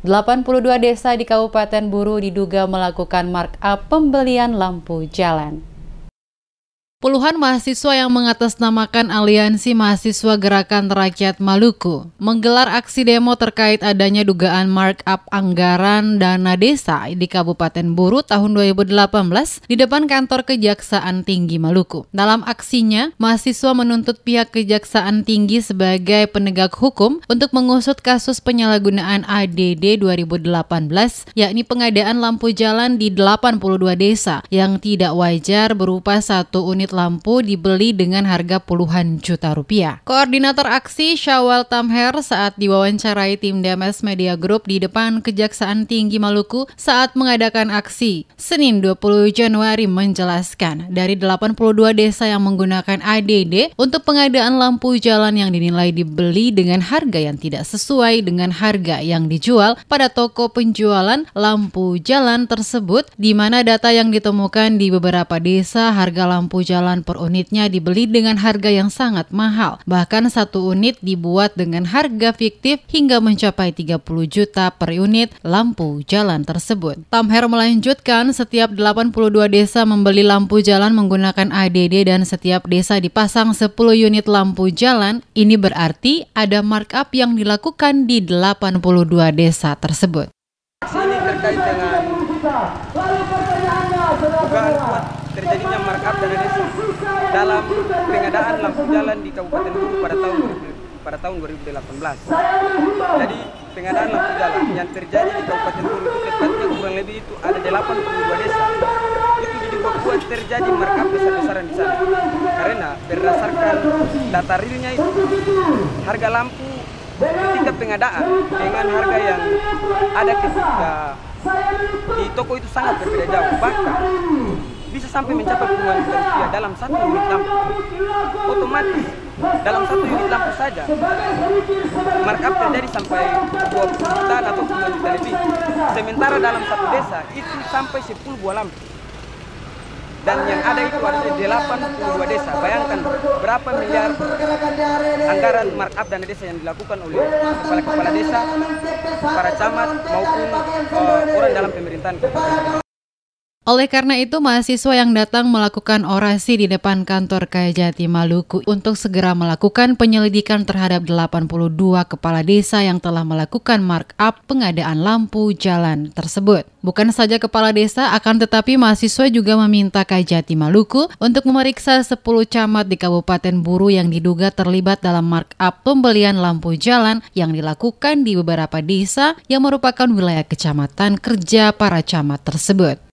82 desa di Kabupaten Buru diduga melakukan markup pembelian lampu jalan. Puluhan mahasiswa yang mengatasnamakan Aliansi Mahasiswa Gerakan Rakyat Maluku menggelar aksi demo terkait adanya dugaan markup anggaran dana desa di Kabupaten Buru tahun 2018 di depan kantor Kejaksaan Tinggi Maluku. Dalam aksinya, mahasiswa menuntut pihak Kejaksaan Tinggi sebagai penegak hukum untuk mengusut kasus penyalahgunaan ADD 2018, yakni pengadaan lampu jalan di 82 desa yang tidak wajar berupa satu unit lampu dibeli dengan harga puluhan juta rupiah. Koordinator aksi Syawal Tamher saat diwawancarai tim DMS Media Group di depan Kejaksaan Tinggi Maluku saat mengadakan aksi Senin 20 Januari menjelaskan dari 82 desa yang menggunakan ADD untuk pengadaan lampu jalan yang dinilai dibeli dengan harga yang tidak sesuai dengan harga yang dijual pada toko penjualan lampu jalan tersebut, di mana data yang ditemukan di beberapa desa harga lampu jalan per unitnya dibeli dengan harga yang sangat mahal. Bahkan satu unit dibuat dengan harga fiktif hingga mencapai 30 juta per unit lampu jalan tersebut. Tamher melanjutkan, setiap 82 desa membeli lampu jalan menggunakan ADD dan setiap desa dipasang 10 unit lampu jalan. Ini berarti ada markup yang dilakukan di 82 desa tersebut. Ini terkait dengan terjadinya markup dana desa dalam pengadaan lampu jalan di Kabupaten Buru pada tahun 2018. Jadi pengadaan lampu jalan yang terjadi di Kabupaten Buru itu tepatnya kurang lebih itu ada 82 desa. Itu diduga kuat terjadi markup besar-besaran di sana. Karena berdasarkan data realnya itu harga lampu ketika pengadaan dengan harga yang ada ketika di toko itu sangat berbeda jauh, bahkan bisa sampai mencapai puluhan juta rupiah dalam satu unit lampu. Otomatis dalam satu unit lampu saja markup terjadi sampai 20 juta atau 20 juta lebih. Sementara dalam satu desa itu sampai 10 buah lampu. Dan yang ada itu ada 82 desa. Bayangkan berapa miliar anggaran markup dana desa yang dilakukan oleh kepala-kepala desa, para camat maupun orang dalam pemerintahan. Oleh karena itu, mahasiswa yang datang melakukan orasi di depan kantor Kajati Maluku untuk segera melakukan penyelidikan terhadap 82 kepala desa yang telah melakukan markup pengadaan lampu jalan tersebut. Bukan saja kepala desa, akan tetapi mahasiswa juga meminta Kajati Maluku untuk memeriksa 10 camat di Kabupaten Buru yang diduga terlibat dalam markup pembelian lampu jalan yang dilakukan di beberapa desa yang merupakan wilayah kecamatan kerja para camat tersebut.